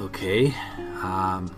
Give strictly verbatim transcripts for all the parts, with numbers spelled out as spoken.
Okay. Um...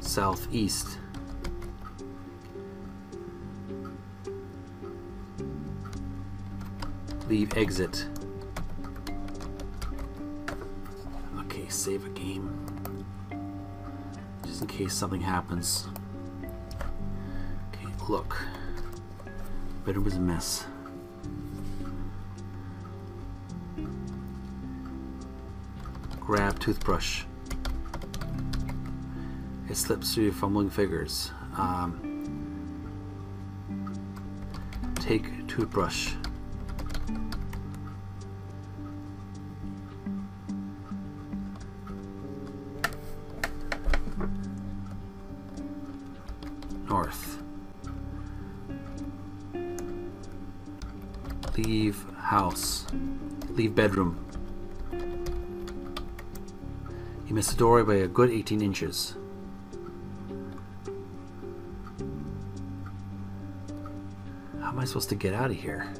Southeast. Leave exit. Okay, save a game. Just in case something happens. Okay, look. But it was a mess. Grab toothbrush. It slips through your fumbling fingers. Um, take toothbrush. North. Leave house. Leave bedroom. You missed the doorway by a good eighteen inches. How am I supposed to get out of here?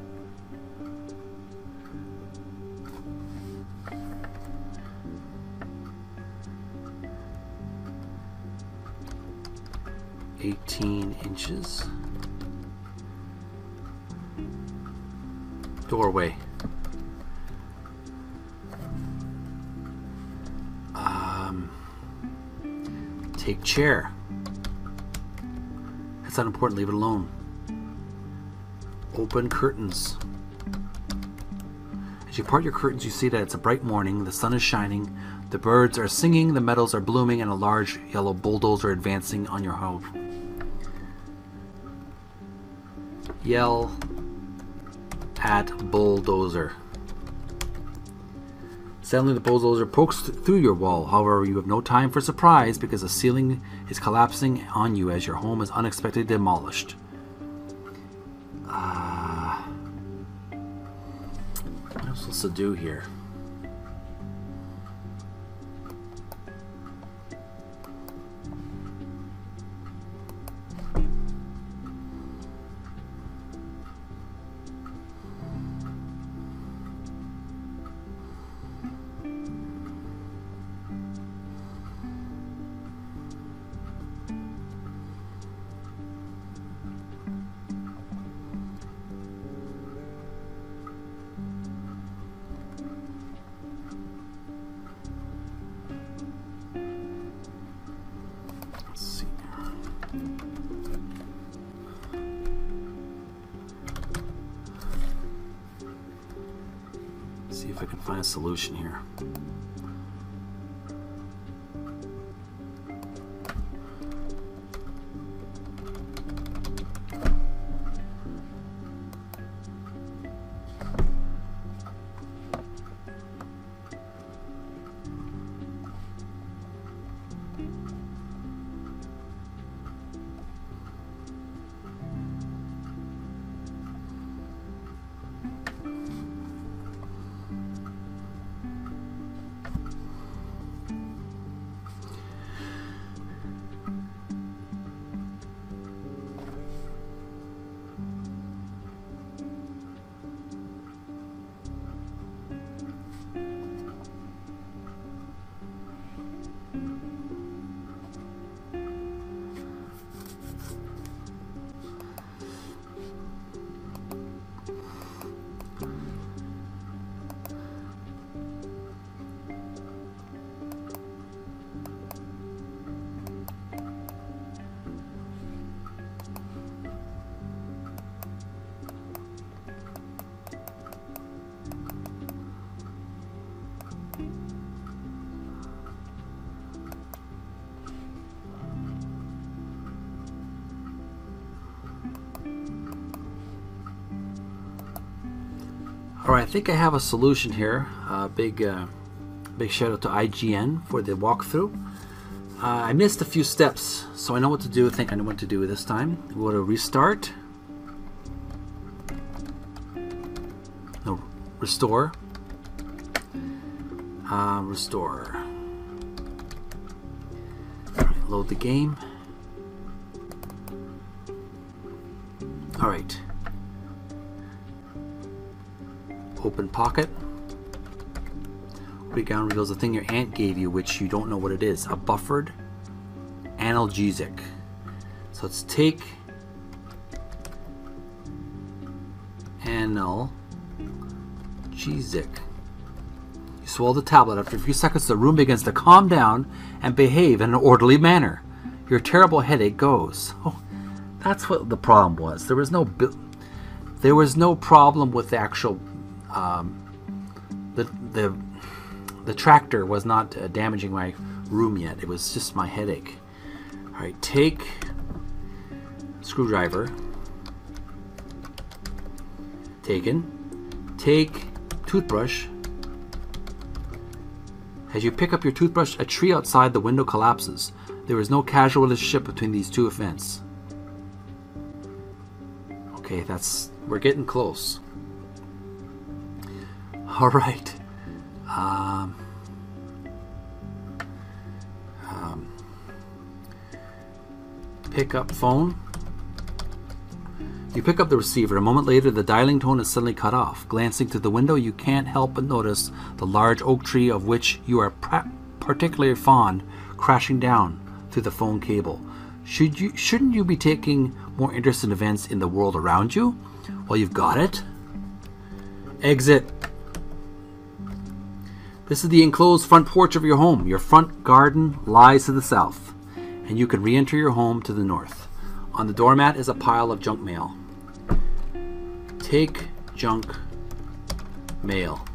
eighteen inches. Doorway. Um, take chair. That's not important, leave it alone. Open curtains. As you part your curtains, you see that it's a bright morning, the sun is shining, the birds are singing, the meadows are blooming, and a large yellow bulldozer advancing on your home. Yell at bulldozer. Suddenly the bulldozer pokes through your wall. However, you have no time for surprise because the ceiling is collapsing on you as your home is unexpectedly demolished. Uh, what am I supposed to do here? See if I can find a solution here. Alright, I think I have a solution here. Uh, big uh, big shout out to I G N for the walkthrough. Uh, I missed a few steps, so I know what to do. I think I know what to do this time. We'll go to restart. No, restore. Uh, restore. Right, load the game. Alright. open pocket. Break down reveals the thing your aunt gave you, which you don't know what it is. A buffered analgesic. So let's take analgesic. You swallow the tablet. After a few seconds, the room begins to calm down and behave in an orderly manner. Your terrible headache goes. Oh, that's what the problem was. There was no there was no problem with the actual um, the the the tractor was not uh, damaging my room yet. It was just my headache. All right, take screwdriver. Taken. Take toothbrush. As you pick up your toothbrush, a tree outside the window collapses. There is no causal relationship between these two events. Okay, that's... we're getting close. Alright. Um, um, pick up phone. You pick up the receiver. A moment later, the dialing tone is suddenly cut off. Glancing through the window, you can't help but notice the large oak tree of which you are particularly fond crashing down through the phone cable. Should you, shouldn't you be taking more interest in events in the world around you? Well, you've got it. Exit. This is the enclosed front porch of your home. Your front garden lies to the south, and you can re-enter your home to the north. On the doormat is a pile of junk mail. Take junk mail.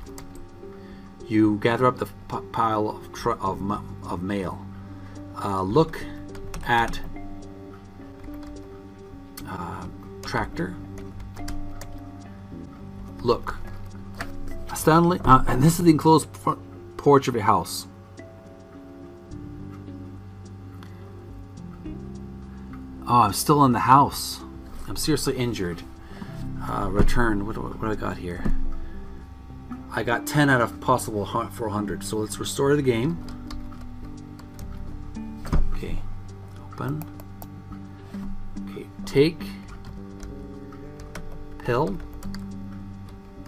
You gather up the pile of, tr of, of mail. Uh, look at uh, tractor. Look. Stanley, uh, and this is the enclosed front porch of your house. Oh, I'm still in the house. I'm seriously injured. Uh, return. What do, what do I got here? I got ten out of possible four hundred. So let's restore the game. Okay. Open. Okay. Take. Pill.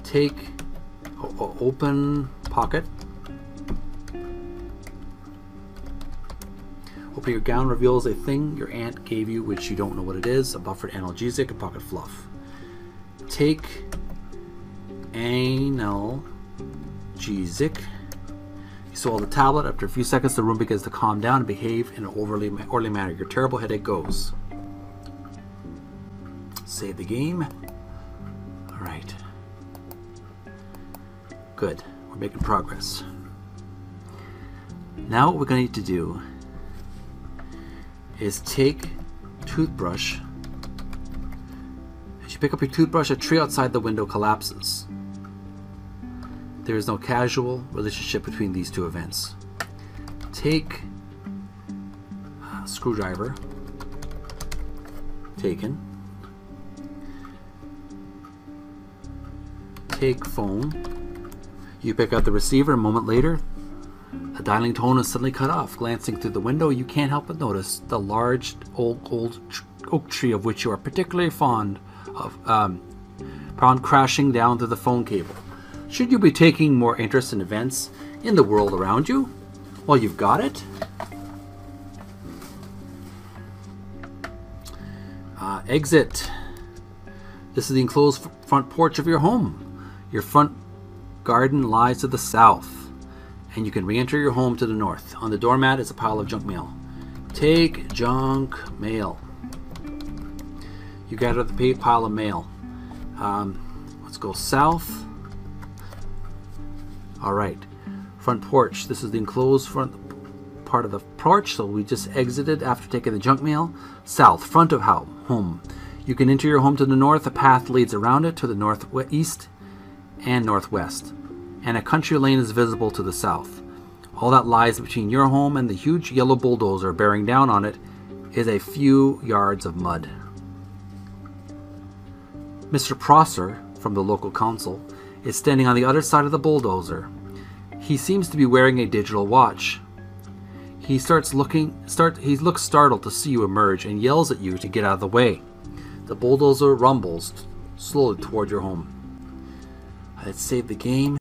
Take. O open pocket. Open your gown reveals a thing your aunt gave you, which you don't know what it is. A buffered analgesic, a pocket fluff. Take analgesic. You swallow the tablet. After a few seconds, the room begins to calm down and behave in an orderly, orderly manner. Your terrible headache goes. Save the game. All right. Good. We're making progress. Now what we're going to need to do is take toothbrush. As you pick up your toothbrush, a tree outside the window collapses. There is no causal relationship between these two events. Take uh, screwdriver. Taken. Take phone. You pick up the receiver. A moment later, the dialing tone is suddenly cut off. Glancing through the window, you can't help but notice the large old, old oak tree of which you are particularly fond of um, found crashing down through the phone cable. Should you be taking more interest in events in the world around you? Well, you've got it. Uh, exit. This is the enclosed front porch of your home. Your front garden lies to the south, and you can re-enter your home to the north. On the doormat is a pile of junk mail. Take junk mail. You gather the pile of mail. Um, let's go south. All right, front porch. This is the enclosed front part of the porch, so we just exited after taking the junk mail. South, front of home. You can enter your home to the north. A path leads around it to the northeast and northwest, and a country lane is visible to the south. All that lies between your home and the huge yellow bulldozer bearing down on it is a few yards of mud. Mister Prosser, from the local council, is standing on the other side of the bulldozer. He seems to be wearing a digital watch. He starts looking, start, he looks startled to see you emerge and yells at you to get out of the way. The bulldozer rumbles slowly toward your home. Let's save the game.